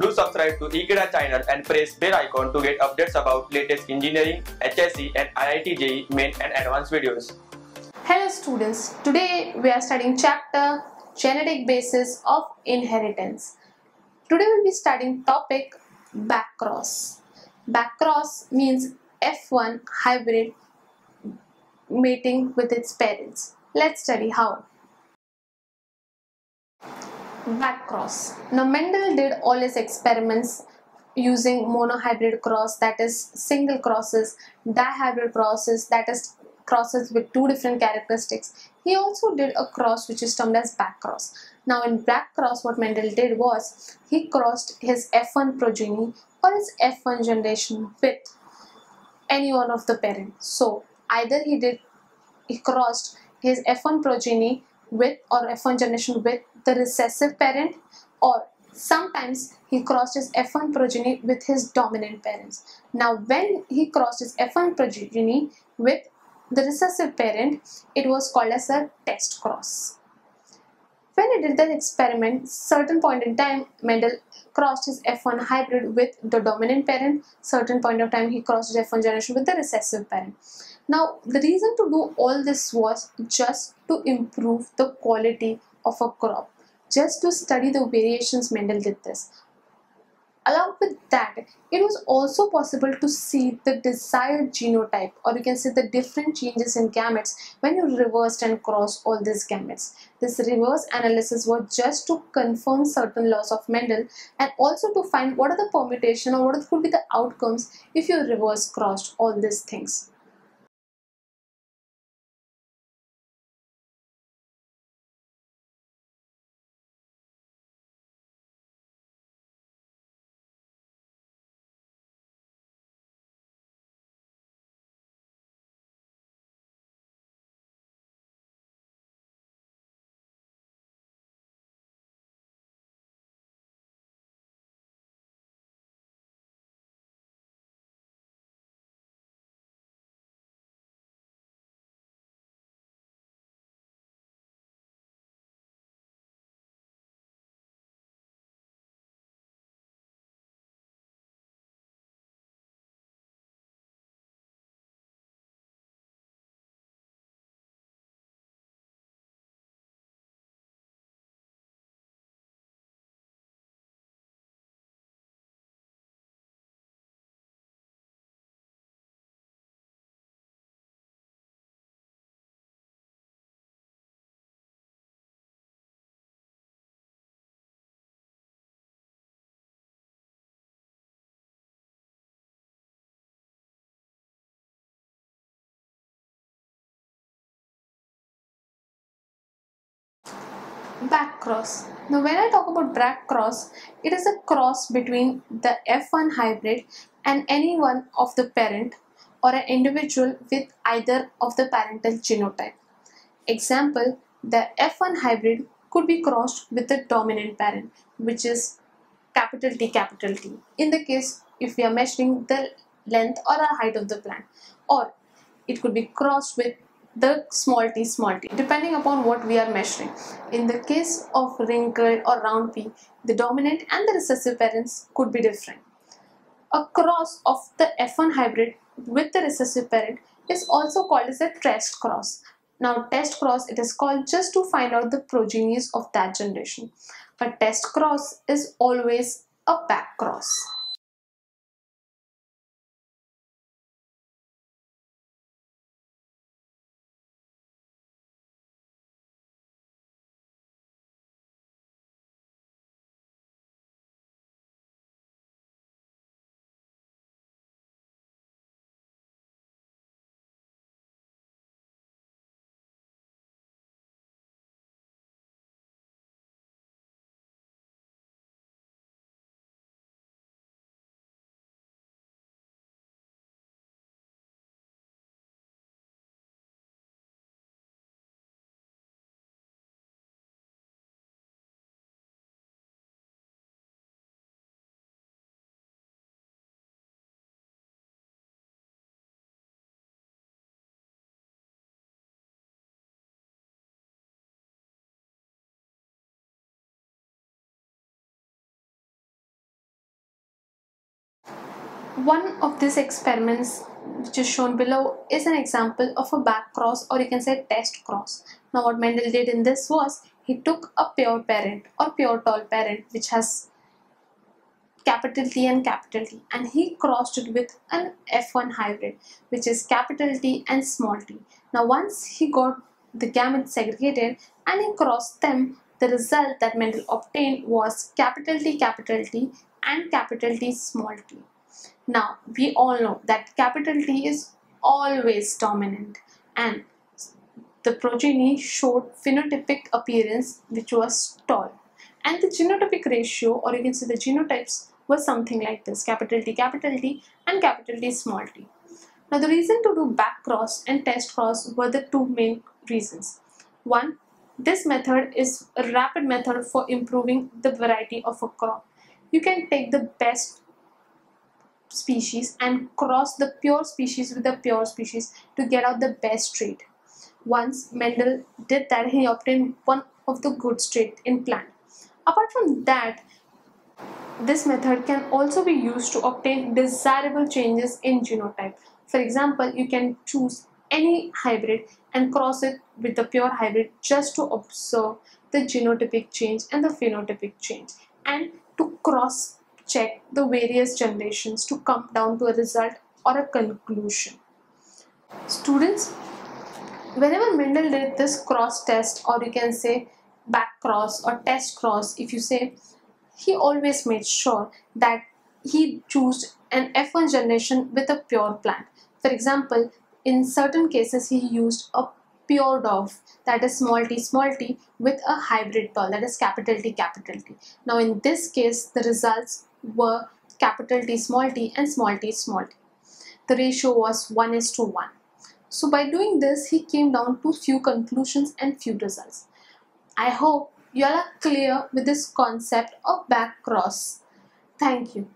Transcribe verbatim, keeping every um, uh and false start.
Do subscribe to Ekeeda channel and press bell icon to get updates about latest engineering, H S C and I I T J E E main and advanced videos. Hello students, today we are studying chapter Genetic Basis of Inheritance. Today we will be studying topic Backcross. Backcross means F one hybrid mating with its parents. Let's study how. Backcross. Now Mendel did all his experiments using monohybrid cross, that is single crosses, dihybrid crosses, that is crosses with two different characteristics. He also did a cross which is termed as backcross. Now in backcross, what Mendel did was he crossed his F one progeny or his F one generation with any one of the parents. So either he did he crossed his F one progeny with or F one generation with the recessive parent, or sometimes he crossed his F one progeny with his dominant parents. Now when he crossed his F one progeny with the recessive parent, it was called as a test cross. When he did that experiment, certain point in time Mendel crossed his F one hybrid with the dominant parent, certain point of time he crossed his F one generation with the recessive parent. Now the reason to do all this was just to improve the quality of a crop, just to study the variations. Mendel did this. Along with that, it was also possible to see the desired genotype, or you can see the different changes in gametes when you reversed and crossed all these gametes. This reverse analysis was just to confirm certain laws of Mendel and also to find what are the permutation or what could be the outcomes if you reverse crossed all these things. Backcross. Now when I talk about backcross, it is a cross between the F one hybrid and any one of the parent or an individual with either of the parental genotype. Example, the F one hybrid could be crossed with the dominant parent, which is capital T capital T, in the case if we are measuring the length or a height of the plant, or it could be crossed with the small t small t, depending upon what we are measuring. In the case of wrinkled or round pea, the dominant and the recessive parents could be different. A cross of the F one hybrid with the recessive parent is also called as a test cross. Now test cross, it is called just to find out the progenies of that generation. A test cross is always a back cross. One of these experiments, which is shown below, is an example of a back cross, or you can say test cross. Now what Mendel did in this was, he took a pure parent or pure tall parent which has capital T and capital T, and he crossed it with an F one hybrid which is capital T and small t. Now once he got the gametes segregated and he crossed them, the result that Mendel obtained was capital T capital T and capital T small t. Now we all know that capital T is always dominant, and the progeny showed phenotypic appearance which was tall, and the genotypic ratio, or you can say the genotypes, was something like this: capital T capital T and capital T small t. Now the reason to do back cross and test cross were the two main reasons. One, this method is a rapid method for improving the variety of a crop. You can take the best species and cross the pure species with the pure species to get out the best trait. Once Mendel did that, he obtained one of the good traits in plant. Apart from that, this method can also be used to obtain desirable changes in genotype. For example, you can choose any hybrid and cross it with the pure hybrid just to observe the genotypic change and the phenotypic change, and to cross check the various generations to come down to a result or a conclusion. Students, whenever Mendel did this cross test, or you can say back cross or test cross, if you say, he always made sure that he chose an F one generation with a pure plant. For example, in certain cases he used a pure dove, that is small t small t, with a hybrid pearl, that is capital T capital T. Now in this case the results were capital T small t and small t small t. The ratio was one is to one. So by doing this he came down to few conclusions and few results. I hope you all are clear with this concept of back cross. Thank you.